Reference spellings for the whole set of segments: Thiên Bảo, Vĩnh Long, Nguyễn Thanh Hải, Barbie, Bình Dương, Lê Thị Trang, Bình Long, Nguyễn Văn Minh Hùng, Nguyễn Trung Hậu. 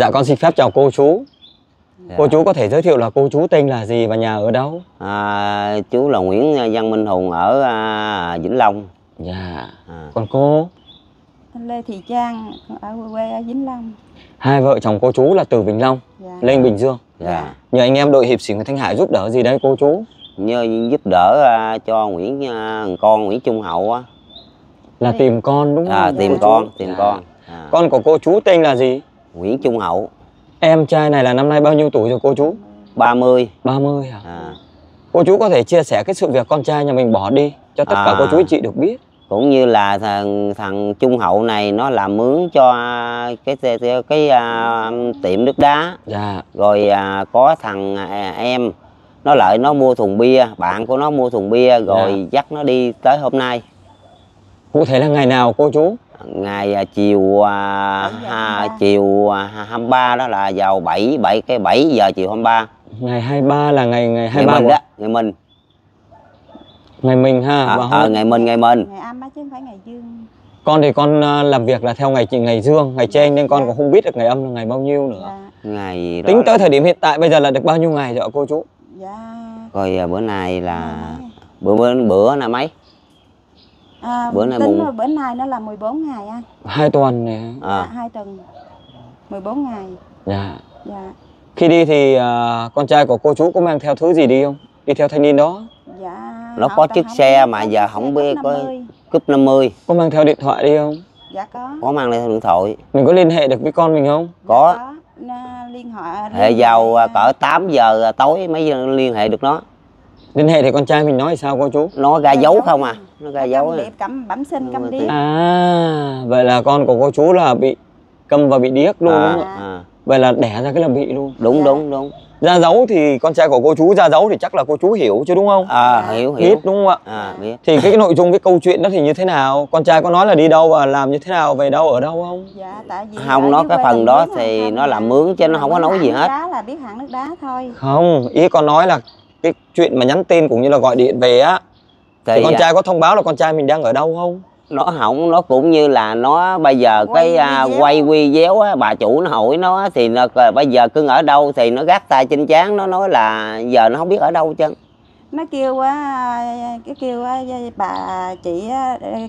Dạ con xin phép chào cô chú. Dạ. Cô chú có thể giới thiệu là cô chú tên là gì và nhà ở đâu? Chú là Nguyễn Văn Minh Hùng ở Vĩnh Long. Dạ. Còn cô? Lê Thị Trang ở quê ở Vĩnh Long. Hai vợ chồng cô chú là từ Bình Long lên Bình Dương. Dạ. Nhờ anh em đội hiệp sĩ Nguyễn Thanh Hải giúp đỡ gì đấy cô chú? Nhờ giúp đỡ cho con Nguyễn Trung Hậu á. Là tìm con đúng không? Tìm con. Con của cô chú tên là gì? Nguyễn Trung Hậu. Em trai này là năm nay bao nhiêu tuổi rồi cô chú? 30. 30 hả? Cô chú có thể chia sẻ cái sự việc con trai nhà mình bỏ đi cho tất cả cô chú chị được biết. Cũng như là thằng Trung Hậu này nó làm mướn cho cái tiệm nước đá. Dạ. Rồi có thằng em nó lại nó mua thùng bia, bạn của nó mua thùng bia rồi dắt nó đi tới hôm nay. Cụ thể là ngày nào cô chú? Ngày chiều 23 đó là vào 7 giờ chiều 23. Ngày 23 là ngày 23 mình đó, ngày mình ha. Ngày mình. Ngày âm chứ không phải ngày dương. Con thì con làm việc là theo ngày dương, ngày trên nên con cũng không biết được ngày âm là ngày bao nhiêu nữa. Ngày đó tính tới thời điểm hiện tại bây giờ là được bao nhiêu ngày rồi cô chú? Rồi bữa nay là bữa là mấy? Bữa nay nó là 14 ngày anh. 2 tuần nè. 2 tuần. 14 ngày. Dạ. Dạ. Khi đi thì con trai của cô chú có mang theo thứ gì đi không? Đi theo thanh niên đó. Dạ. Nó có chiếc xe mà giờ không biết có cúp 50. Có mang theo điện thoại đi không? Dạ có. Có mang theo điện thoại. Mình có liên hệ được với con mình không? Dạ, có. Liên hệ vào cỡ 8 giờ tối mới liên hệ được nó. Liên hệ thì con trai mình nói sao cô chú? Nó ra dấu không à? Nó ra dấu bẩm sinh câm điếc. Vậy là con của cô chú là bị câm và bị điếc luôn đúng không? Vậy là đẻ ra cái là bị luôn. Đúng. Ra dấu thì con trai của cô chú ra dấu thì chắc là cô chú hiểu chứ đúng không? Hiểu. Biết đúng không ạ? Biết. Thì cái nội dung cái câu chuyện đó thì như thế nào? Con trai có nói là đi đâu và làm như thế nào, về đâu ở đâu không? Dạ tại vì không, nó cái phần đó thì nó làm mướn chứ nó không có nói gì hết. Đá là biết hãng nước đá thôi. Không, ý con nói là cái chuyện mà nhắn tin cũng như là gọi điện về á thì con trai có thông báo là con trai mình đang ở đâu không? Nó không, nó cũng như là nó bây giờ quay video á, bà chủ nó hỏi nó thì nó, bây giờ cưng ở đâu thì nó gác tay trên trán, nó nói là giờ nó không biết ở đâu chứ. Nó kêu bà chị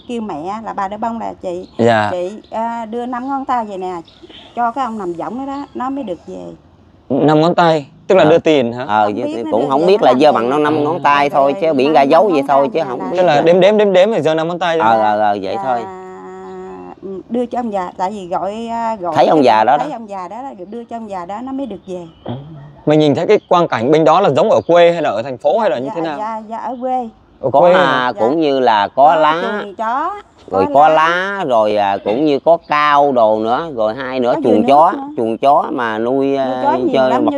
kêu mẹ là bà đỡ bông là chị. Dạ. Chị đưa 5 ngón tay về nè cho cái ông nằm võng đó nó mới được về. 5 ngón tay tức là đưa tiền hả? Cũng không biết là giơ bằng nó 5 ngón tay thôi chứ biển ra dấu vậy thôi chứ không biết. Tức là đếm thì giơ 5 ngón tay thôi. Vậy thôi. Đưa cho ông già tại vì gọi thấy ông già đó. Thấy ông già đó đưa cho ông già đó nó mới được về. Mình nhìn thấy cái quang cảnh bên đó là giống ở quê hay là ở thành phố hay là như thế nào? Dạ ở quê. Có cũng như là có lá. Rồi có lá rồi cũng như có cao đồ nữa, rồi hai nữa chuồng chó mà nuôi chơi mặt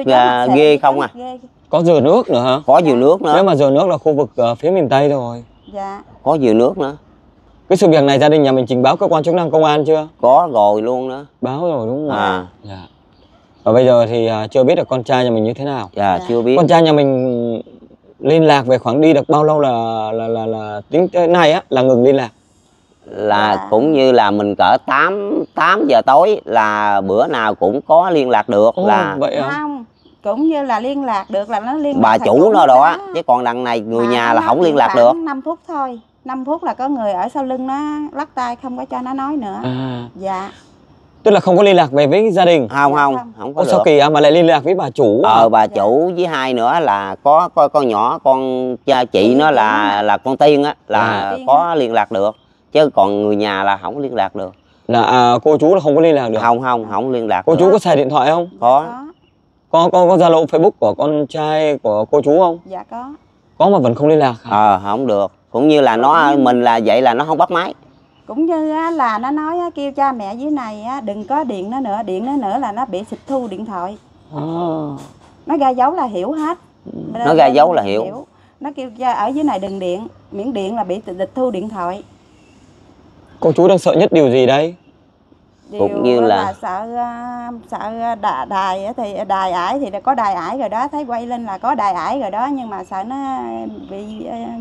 ghê không à. Có dừa nước nữa hả? Có dừa nước nữa. Nếu mà dừa nước là khu vực phía miền Tây rồi. Dạ. Có dừa nước nữa. Cái sự việc này gia đình nhà mình trình báo cơ quan chức năng công an chưa? Có rồi luôn đó. Báo rồi đúng không? Dạ. Và bây giờ thì chưa biết được con trai nhà mình như thế nào. Dạ, chưa biết. Con trai nhà mình liên lạc về khoảng đi được bao lâu là tính tới nay á là ngừng liên lạc. Cũng như là mình cỡ 8 giờ tối là bữa nào cũng có liên lạc được. Vậy không? Cũng như là liên lạc được là nó liên lạc bà chủ nó đó á, chứ còn đằng này người nhà là không liên lạc được. 5 phút thôi, 5 phút là có người ở sau lưng nó lắc tay không có cho nó nói nữa. Dạ. Tức là không có liên lạc về với gia đình. Không có. Sao kỳ mà lại liên lạc với bà chủ. Bà chủ với hai nữa là có con nhỏ con cha chị nó là con Tiên á là có liên lạc được. Chứ còn người nhà là không liên lạc được. Cô chú là không có liên lạc được. Không liên lạc. Cô chú có xài điện thoại không? Có. Có Zalo Facebook của con trai của cô chú không? Dạ có. Có mà vẫn không liên lạc hả? Không được. Cũng như là nó mình là vậy là nó không bắt máy. Cũng như là nó nói kêu cha mẹ dưới này đừng có điện nó nữa, là nó bị xịt thu điện thoại. Nó ra dấu là hiểu hết. Nó ra dấu là hiểu. Nó kêu cha ở dưới này đừng điện, miễn điện là bị tịch thu điện thoại. Cô chú đang sợ nhất điều gì đây? Cũng như là sợ đài thì đài ải thì có đài ải rồi đó, thấy quay lên là có đài ải rồi đó, nhưng mà sợ nó bị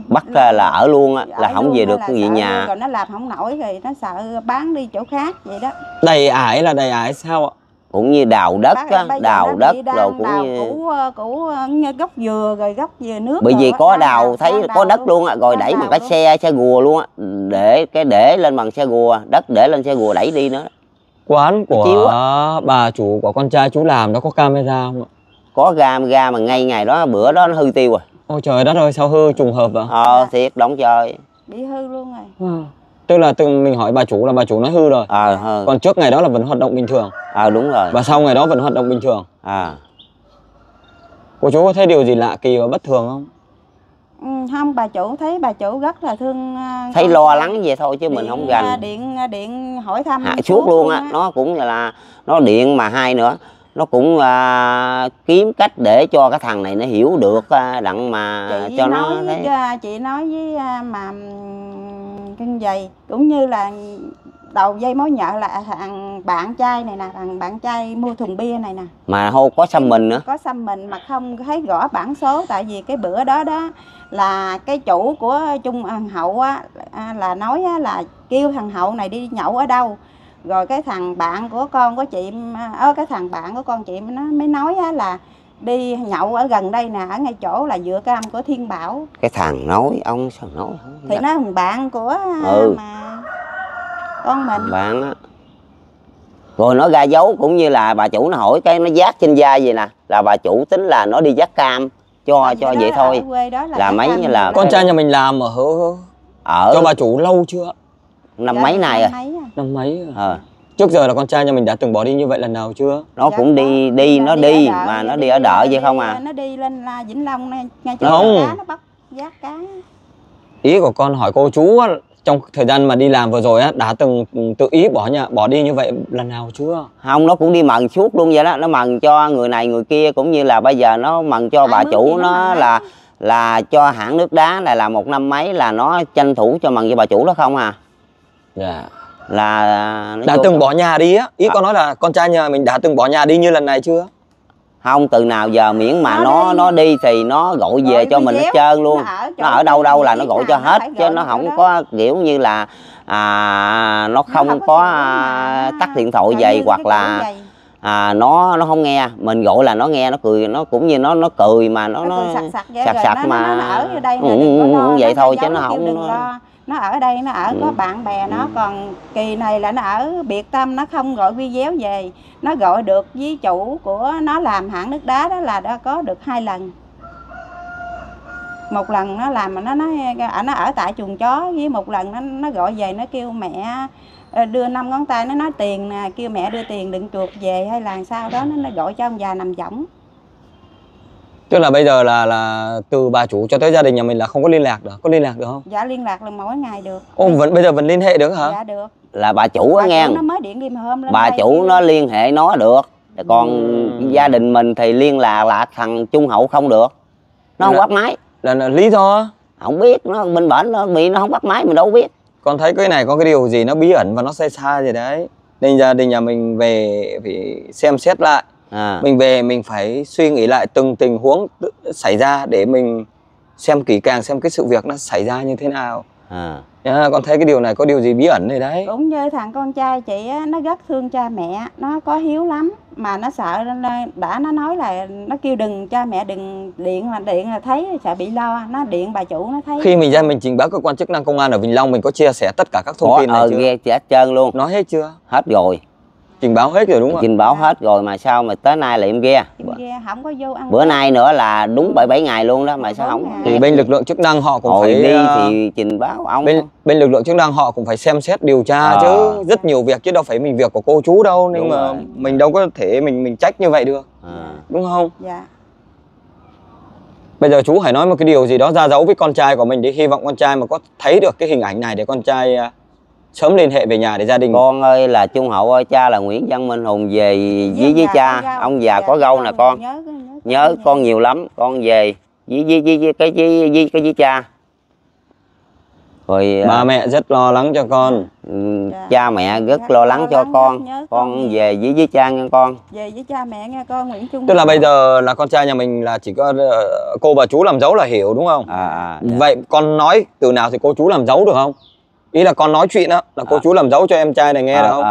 bắt là ở luôn á, là không về được về nhà. Còn nó làm không nổi rồi nó sợ bán đi chỗ khác vậy đó. Đài ải là đài ải sao ạ? cũng như đào đất á, đào đất rồi cũng như gốc dừa rồi gốc dừa nước. Bởi vì có đào thấy có đất luôn á, rồi đẩy bằng cái xe gùa luôn á, để cái để lên bằng xe gùa, đất để lên xe gùa đẩy đi nữa. Quán của bà chủ của con trai chú làm nó có camera không ạ? Có camera mà ngay ngày đó bữa đó nó hư tiêu rồi. Ôi trời đất ơi, sao hư trùng hợp vậy? Thiệt động trời. Bị hư luôn rồi. Tức là mình hỏi bà chủ là bà chủ nói hư rồi. Còn trước ngày đó là vẫn hoạt động bình thường. Đúng rồi. Và sau ngày đó vẫn hoạt động bình thường. Cô chú có thấy điều gì lạ kỳ và bất thường không? Không, bà chủ thấy bà chủ rất là thương, thấy lo lắng vậy thôi chứ điện, mình không gần điện hỏi thăm suốt luôn á. Nó cũng là nó điện mà hai nữa nó cũng kiếm cách để cho cái thằng này nó hiểu được đặng mà chị cho nó với, chị nói với mà kinh dày cũng như là đầu dây mối nhợ là thằng bạn trai này nè, thằng bạn trai mua thùng bia này nè. Mà hô có xăm mình nữa. Có xăm mình mà không thấy rõ bảng số, tại vì cái bữa đó đó là cái chủ của Trung Hậu á, là nói á, là kêu thằng Hậu này đi nhậu ở đâu. Rồi cái thằng bạn của con của chị, cái thằng bạn của con chị nó mới nói á, là đi nhậu ở gần đây nè, ở ngay chỗ là dựa cam của Thiên Bảo. Cái thằng nói ông sao nói thì nó thằng bạn của mà con mình bạn á, rồi nó ra dấu cũng như là bà chủ nó hỏi cái nó vác trên da gì nè, là bà chủ tính là nó đi vác cam cho vậy thôi. Là mấy như là con trai nhà mình làm ở cho bà chủ lâu chưa? Năm mấy này rồi, năm mấy trước giờ là con trai nhà mình đã từng bỏ đi như vậy lần nào chưa? Nó cũng đi nó đi mà nó đi ở đợi vậy không à? Nó đi lên Vĩnh Long ngay chỗ cá nó bắt vác cá. Ý của con hỏi cô chú á, trong thời gian mà đi làm vừa rồi á, đã từng tự ý bỏ đi như vậy lần nào chưa? Không, nó cũng đi mần suốt luôn vậy đó. Nó mần cho người này người kia, cũng như là bây giờ nó mần cho bà chủ nó là cho hãng nước đá này là 1 năm mấy là nó tranh thủ cho mần cho bà chủ đó không à? Dạ. Đã từng bỏ nhà đi á, ý con nói là con trai nhà mình đã từng bỏ nhà đi như lần này chưa? Không, từ nào giờ miễn mà nó đi thì nó gọi về cho mình hết trơn luôn. Nó ở đâu là nó gọi cho hết, chứ nó không có kiểu như là nó không có tắt điện thoại vậy, hoặc là nó không nghe mình gọi là nó nghe, nó cười, nó cũng như nó cười mà nó sặc sặc mà vậy thôi, chứ nó không. Nó ở đây, nó ở có bạn bè nó, còn kỳ này là nó ở biệt tâm, nó không gọi video về. Nó gọi được với chủ của nó làm hãng nước đá đó là đã có được 2 lần. Một lần nó làm mà nó nói nó ở tại chuồng chó, với một lần nó gọi về nó kêu mẹ đưa 5 ngón tay, nó nói tiền nè, kêu mẹ đưa tiền đừng chuột về hay là sao đó, nó gọi cho ông già nằm võng. Tức là bây giờ là từ bà chủ cho tới gia đình nhà mình là không có liên lạc được, có liên lạc được không? Dạ liên lạc là mỗi ngày được. Bây giờ mình liên hệ được hả? Dạ được. Là bà chủ á nghe, nó mới điện đêm hôm lên bà chủ nó liên hệ nó được, còn gia đình mình thì liên lạc là thằng Trung Hậu không được, nó không bắt máy. Là lý do? Không biết, nó bên bển nó bị nó không bắt máy, mình đâu biết. Con thấy cái này có cái điều gì nó bí ẩn và nó sai sai gì đấy, nên gia đình nhà mình về phải xem xét lại. Mình về mình phải suy nghĩ lại từng tình huống xảy ra để mình xem kỹ càng xem cái sự việc nó xảy ra như thế nào. Con thấy cái điều này có điều gì bí ẩn này đấy. Cũng như thằng con trai chị á, nó rất thương cha mẹ, nó có hiếu lắm. Mà nó sợ, đã nó nói là nó kêu đừng cha mẹ đừng điện là thấy sợ bị lo. Nó điện bà chủ nó thấy. Khi mình ra mình trình báo cơ quan chức năng công an ở Vĩnh Long, mình có chia sẻ tất cả các thông tin này chưa? Nghe hết trơn luôn. Nói hết chưa? Hết rồi. Trình báo hết rồi đúng không? Trình báo hết rồi mà sao mà tới nay là em ghe? Không có vô ăn. Bữa nay nữa là đúng 7 ngày luôn đó mà sao không? Thì bên lực lượng chức năng họ cũng phải đi thì trình báo ông. Bên lực lượng chức năng họ cũng phải xem xét điều tra chứ rất nhiều việc, chứ đâu phải mình việc của cô chú đâu, nên mà mình đâu có thể mình trách như vậy được. Đúng không? Dạ. Bây giờ chú hãy nói một cái điều gì đó ra dấu với con trai của mình để hy vọng con trai mà có thấy được cái hình ảnh này để con trai sớm liên hệ về nhà để gia đình. Con ơi là Trung Hậu ơi, cha là Nguyễn Văn Minh Hùng về với cha, ông già có gâu nè con. Nhớ con nhiều lắm, con về với cha. Rồi ba mẹ rất lo lắng cho con. Cha mẹ rất lo lắng cho con. Con về với cha nghe con. Về với cha mẹ nghe con Nguyễn Trung. Tức là bây giờ là con trai nhà mình là chỉ có cô và chú làm dấu là hiểu đúng không? Vậy con nói từ nào thì cô chú làm dấu được không? Ý là con nói chuyện đó là cô chú làm dấu cho em trai này nghe được không?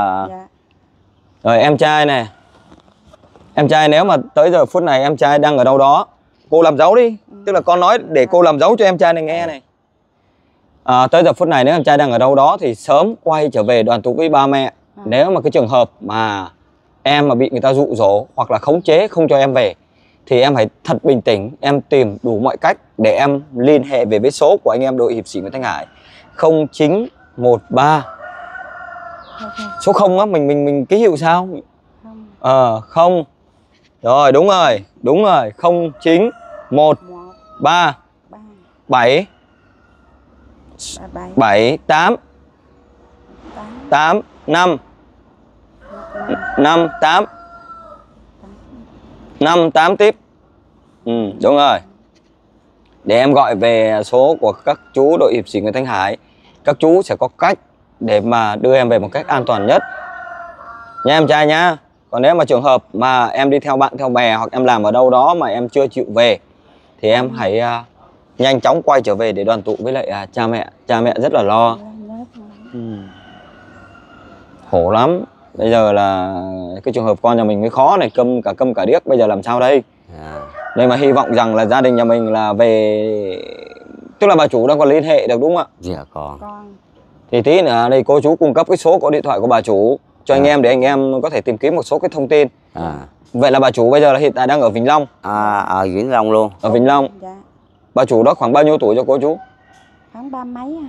Rồi em trai này, Em trai nếu mà tới giờ phút này em trai đang ở đâu đó, cô làm dấu đi. Tức là con nói để cô làm dấu cho em trai này nghe này. Tới giờ phút này nếu em trai đang ở đâu đó thì sớm quay trở về đoàn tụ với ba mẹ. Nếu mà cái trường hợp mà em mà bị người ta dụ dỗ hoặc là khống chế không cho em về thì em hãy thật bình tĩnh, em tìm đủ mọi cách để em liên hệ về với số của anh em đội hiệp sĩ Nguyễn Thanh Hải 0913 số 0 á, mình ký hiệu sao? Không. Rồi, đúng rồi, 0913 77 78 58 58 58 58 tiếp. Đúng rồi. Để em gọi về số của các chú đội hiệp sĩ Nguyễn Thanh Hải, các chú sẽ có cách để mà đưa em về một cách an toàn nhất nha em trai nhá. Còn nếu mà trường hợp mà em đi theo bạn theo bè hoặc em làm ở đâu đó mà em chưa chịu về thì em hãy nhanh chóng quay trở về để đoàn tụ với lại cha mẹ. Cha mẹ rất là lo. Khổ lắm. Bây giờ là cái trường hợp con nhà mình mới khó này, câm cả điếc, bây giờ làm sao đây? Nên mà hy vọng rằng là gia đình nhà mình là về, tức là bà chủ đang còn liên hệ được đúng không ạ? Dạ có. Thì tí nữa đây cô chú cung cấp cái số có điện thoại của bà chủ cho anh em để anh em có thể tìm kiếm một số cái thông tin. Vậy là bà chủ bây giờ là hiện tại đang ở Vĩnh Long. Ở Vĩnh Long luôn. Ở Vĩnh Long. Dạ. Bà chủ đó khoảng bao nhiêu tuổi cho cô chú? Khoảng ba mấy à.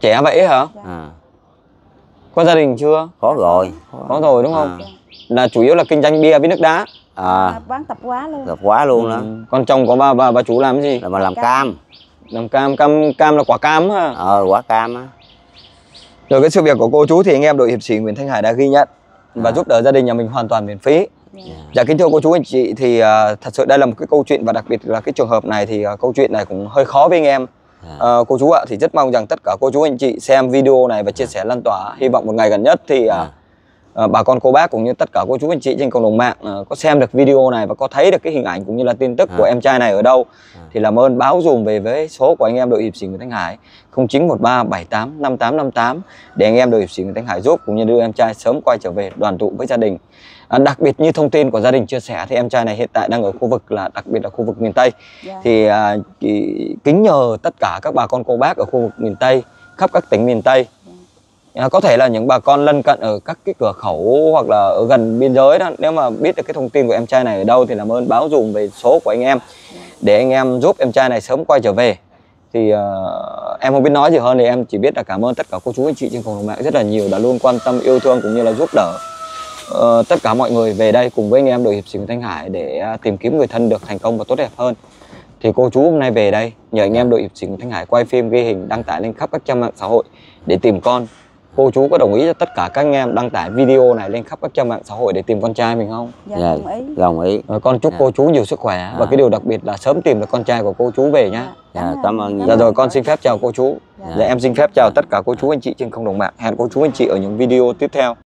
Trẻ vậy hả? Dạ. Có gia đình chưa? Có rồi đúng không? Là chủ yếu là kinh doanh bia với nước đá. Bán tập quá luôn. Tập quá luôn đó. Con chồng của bà chủ làm cái gì? Là bà làm cam. Làm cam là quả cam ha. Quả cam á. Rồi cái sự việc của cô chú thì anh em đội hiệp sĩ Nguyễn Thanh Hải đã ghi nhận và giúp đỡ gia đình nhà mình hoàn toàn miễn phí. Dạ kính thưa cô chú anh chị thì thật sự đây là một cái câu chuyện, và đặc biệt là cái trường hợp này thì câu chuyện này cũng hơi khó với anh em. Cô chú ạ, thì rất mong rằng tất cả cô chú anh chị xem video này và chia sẻ lan tỏa. Hy vọng một ngày gần nhất thì bà con cô bác cũng như tất cả cô chú anh chị trên cộng đồng mạng có xem được video này và có thấy được cái hình ảnh cũng như là tin tức của em trai này ở đâu thì làm ơn báo dùm về với số của anh em đội hiệp sĩ Nguyễn Thanh Hải 0913 78 58 58 để anh em đội hiệp sĩ Nguyễn Thanh Hải giúp cũng như đưa em trai sớm quay trở về đoàn tụ với gia đình. Đặc biệt như thông tin của gia đình chia sẻ thì em trai này hiện tại đang ở khu vực là đặc biệt là khu vực miền Tây. Thì kính nhờ tất cả các bà con cô bác ở khu vực miền Tây, khắp các tỉnh miền Tây, có thể là những bà con lân cận ở các cái cửa khẩu hoặc là ở gần biên giới đó, nếu mà biết được cái thông tin của em trai này ở đâu thì làm ơn báo dùm về số của anh em để anh em giúp em trai này sớm quay trở về. Thì em không biết nói gì hơn thì em chỉ biết là cảm ơn tất cả cô chú anh chị trên cộng đồng mạng rất là nhiều đã luôn quan tâm, yêu thương cũng như là giúp đỡ tất cả mọi người về đây cùng với anh em đội hiệp sĩ Nguyễn Thanh Hải để tìm kiếm người thân được thành công và tốt đẹp hơn. Thì cô chú hôm nay về đây nhờ anh em đội hiệp sĩ Nguyễn Thanh Hải quay phim, ghi hình, đăng tải lên khắp các trang mạng xã hội để tìm con. Cô chú có đồng ý cho tất cả các anh em đăng tải video này lên khắp các trang mạng xã hội để tìm con trai mình không? Dạ, đồng ý. Con chúc cô chú nhiều sức khỏe và cái điều đặc biệt là sớm tìm được con trai của cô chú về nhá. Cảm ơn. Dạ rồi, con xin phép chào cô chú. Dạ em xin phép chào tất cả cô chú anh chị trên cộng đồng mạng. Hẹn cô chú anh chị ở những video tiếp theo.